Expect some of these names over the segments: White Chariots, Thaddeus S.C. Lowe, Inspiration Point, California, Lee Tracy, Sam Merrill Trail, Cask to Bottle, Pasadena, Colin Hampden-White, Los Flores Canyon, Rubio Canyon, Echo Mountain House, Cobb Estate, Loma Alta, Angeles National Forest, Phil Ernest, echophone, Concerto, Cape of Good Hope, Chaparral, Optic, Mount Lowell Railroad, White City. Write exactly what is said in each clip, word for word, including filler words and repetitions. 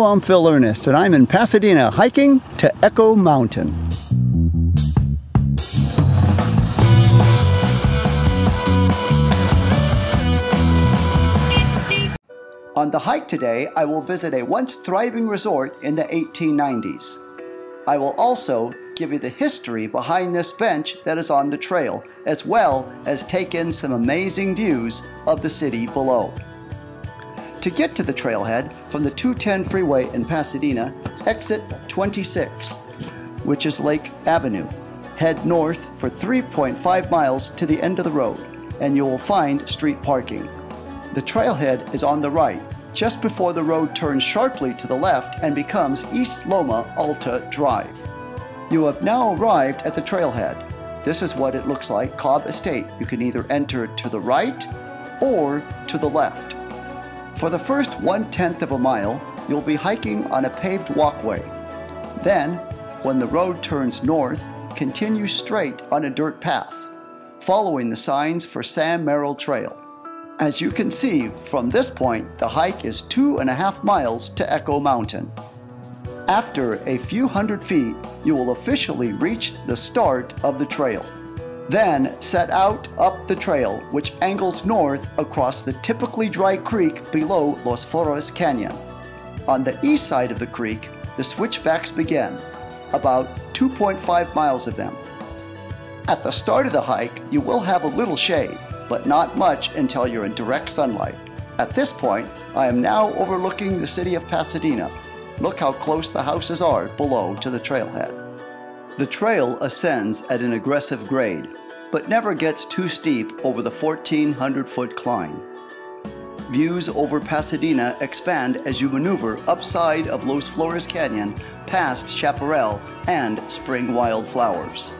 Hello, I'm Phil Ernest, and I'm in Pasadena hiking to Echo Mountain. On the hike today, I will visit a once thriving resort in the eighteen nineties. I will also give you the history behind this bench that is on the trail, as well as take in some amazing views of the city below. To get to the trailhead from the two ten freeway in Pasadena, exit twenty-six, which is Lake Avenue. Head north for three point five miles to the end of the road, and you will find street parking. The trailhead is on the right, just before the road turns sharply to the left and becomes East Loma Alta Drive. You have now arrived at the trailhead. This is what it looks like, Cobb Estate. You can either enter to the right or to the left. For the first one-tenth of a mile, you'll be hiking on a paved walkway. Then, when the road turns north, continue straight on a dirt path, following the signs for Sam Merrill Trail. As you can see, from this point, the hike is two and a half miles to Echo Mountain. After a few hundred feet, you will officially reach the start of the trail. Then set out up the trail, which angles north across the typically dry creek below Los Flores Canyon. On the east side of the creek, the switchbacks begin, about two point five miles of them. At the start of the hike, you will have a little shade, but not much until you're in direct sunlight. At this point, I am now overlooking the city of Pasadena. Look how close the houses are below to the trailhead. The trail ascends at an aggressive grade, but never gets too steep over the fourteen hundred foot climb. Views over Pasadena expand as you maneuver upside of Los Flores Canyon, past Chaparral and spring wildflowers.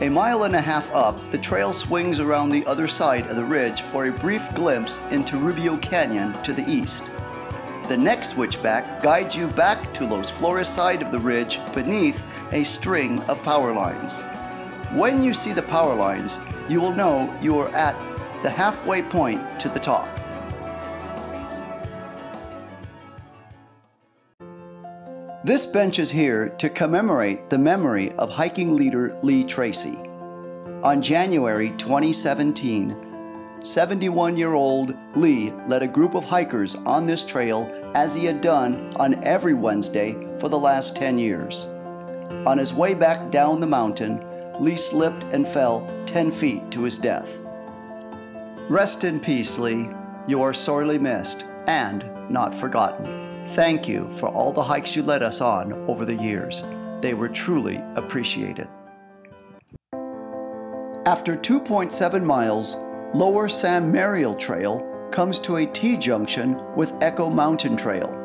A mile and a half up, the trail swings around the other side of the ridge for a brief glimpse into Rubio Canyon to the east. The next switchback guides you back to Los Flores side of the ridge beneath a string of power lines. When you see the power lines, you will know you are at the halfway point to the top. This bench is here to commemorate the memory of hiking leader Lee Tracy. On January twenty seventeen, seventy-one-year-old Lee led a group of hikers on this trail as he had done on every Wednesday for the last ten years. On his way back down the mountain, Lee slipped and fell ten feet to his death. Rest in peace, Lee. You are sorely missed and not forgotten. Thank you for all the hikes you led us on over the years. They were truly appreciated. After two point seven miles, Lower Sam Merrill Trail comes to a T-junction with Echo Mountain Trail.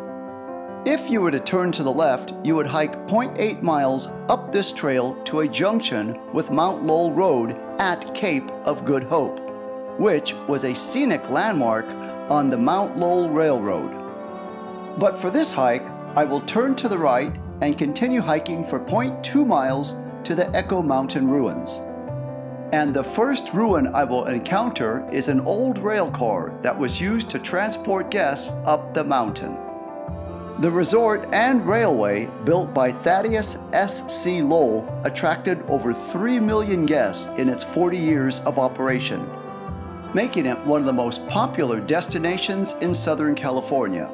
If you were to turn to the left, you would hike zero point eight miles up this trail to a junction with Mount Lowell Road at Cape of Good Hope, which was a scenic landmark on the Mount Lowell Railroad. But for this hike, I will turn to the right and continue hiking for zero point two miles to the Echo Mountain ruins. And the first ruin I will encounter is an old rail car that was used to transport guests up the mountain. The resort and railway built by Thaddeus S C Lowe attracted over three million guests in its forty years of operation, making it one of the most popular destinations in Southern California.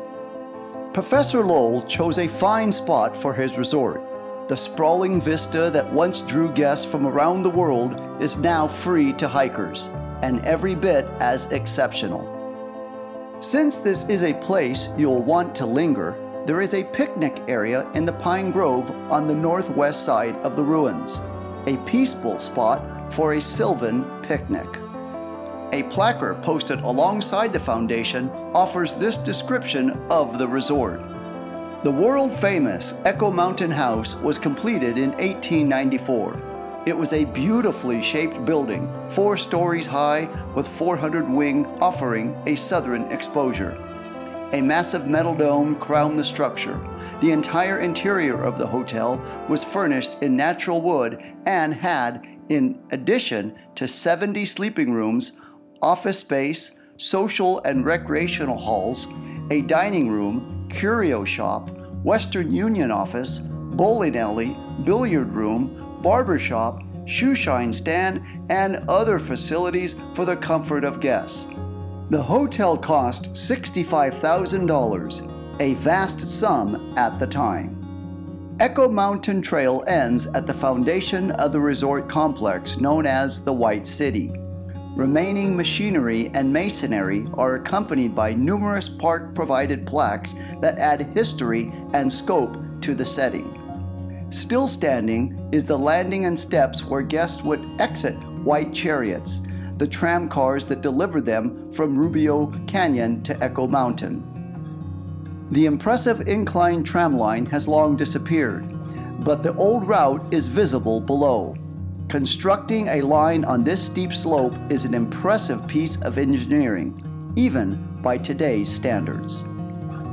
Professor Lowe chose a fine spot for his resort. The sprawling vista that once drew guests from around the world is now free to hikers, and every bit as exceptional. Since this is a place you'll want to linger, there is a picnic area in the Pine Grove on the northwest side of the ruins, a peaceful spot for a sylvan picnic. A placard posted alongside the foundation offers this description of the resort. The world-famous Echo Mountain House was completed in eighteen ninety-four. It was a beautifully shaped building, four stories high with four hundred wing offering a southern exposure. A massive metal dome crowned the structure. The entire interior of the hotel was furnished in natural wood and had, in addition to seventy sleeping rooms, office space, social and recreational halls, a dining room, curio shop, Western Union office, bowling alley, billiard room, barber shop, shoeshine stand, and other facilities for the comfort of guests. The hotel cost sixty-five thousand dollars, a vast sum at the time. Echo Mountain Trail ends at the foundation of the resort complex known as the White City. Remaining machinery and masonry are accompanied by numerous park-provided plaques that add history and scope to the setting. Still standing is the landing and steps where guests would exit White Chariots, the tram cars that delivered them from Rubio Canyon to Echo Mountain. The impressive inclined tram line has long disappeared, but the old route is visible below. Constructing a line on this steep slope is an impressive piece of engineering, even by today's standards.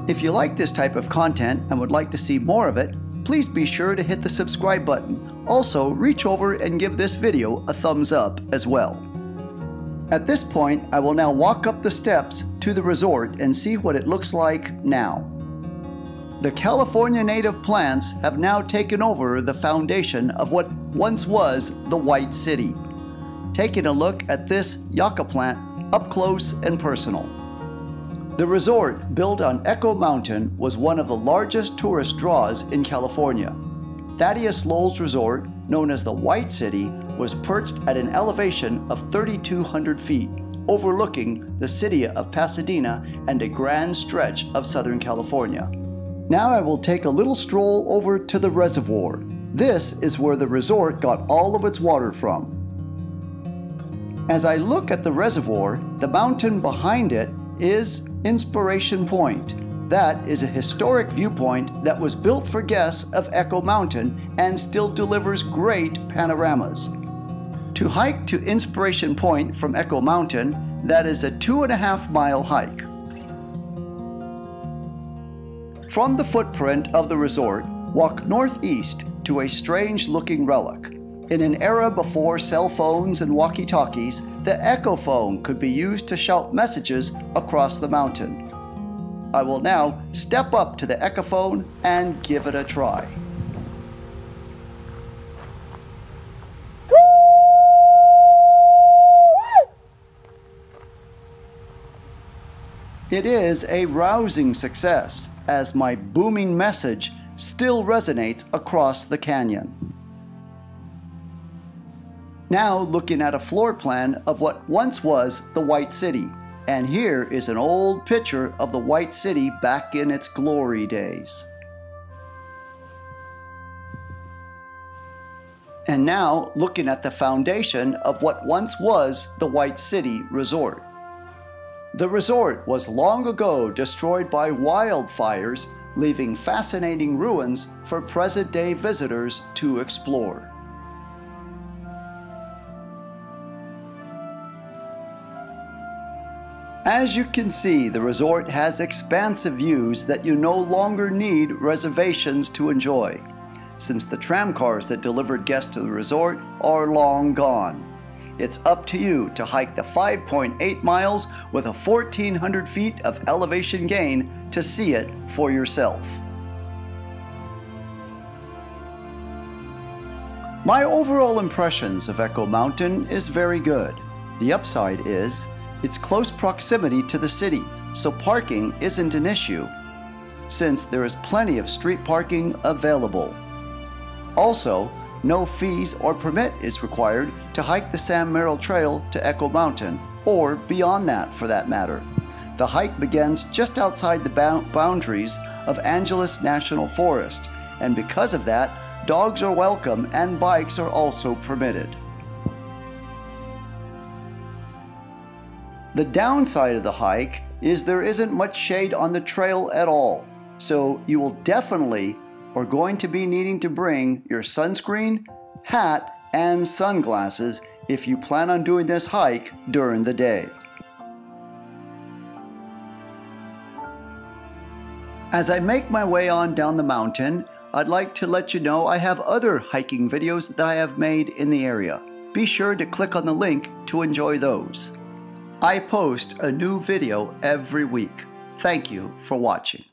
If you like this type of content and would like to see more of it, please be sure to hit the subscribe button. Also, reach over and give this video a thumbs up as well. At this point, I will now walk up the steps to the resort and see what it looks like now. The California native plants have now taken over the foundation of what once was the White City. Taking a look at this yucca plant up close and personal. The resort, built on Echo Mountain, was one of the largest tourist draws in California. Thaddeus Lowe's resort, known as the White City, was perched at an elevation of three thousand two hundred feet, overlooking the city of Pasadena and a grand stretch of Southern California. Now I will take a little stroll over to the reservoir. This is where the resort got all of its water from. As I look at the reservoir, the mountain behind it is Inspiration Point. That is a historic viewpoint that was built for guests of Echo Mountain and still delivers great panoramas. To hike to Inspiration Point from Echo Mountain, that is a two and a half mile hike. From the footprint of the resort, walk northeast to a strange looking relic. In an era before cell phones and walkie-talkies, the echophone could be used to shout messages across the mountain. I will now step up to the echophone and give it a try. It is a rousing success, as my booming message still resonates across the canyon. Now looking at a floor plan of what once was the White City, and here is an old picture of the White City back in its glory days. And now looking at the foundation of what once was the White City Resort. The resort was long ago destroyed by wildfires, leaving fascinating ruins for present-day visitors to explore. As you can see, the resort has expansive views that you no longer need reservations to enjoy, since the tram cars that delivered guests to the resort are long gone. It's up to you to hike the five point eight miles with a fourteen hundred feet of elevation gain to see it for yourself. My overall impressions of Echo Mountain is very good. The upside is its close proximity to the city, so parking isn't an issue, since there is plenty of street parking available. Also, no fees or permit is required to hike the Sam Merrill Trail to Echo Mountain, or beyond that for that matter. The hike begins just outside the boundaries of Angeles National Forest, and because of that, dogs are welcome and bikes are also permitted. The downside of the hike is there isn't much shade on the trail at all, so you will definitely are going to be needing to bring your sunscreen, hat, and sunglasses if you plan on doing this hike during the day. As I make my way on down the mountain, I'd like to let you know I have other hiking videos that I have made in the area. Be sure to click on the link to enjoy those. I post a new video every week. Thank you for watching.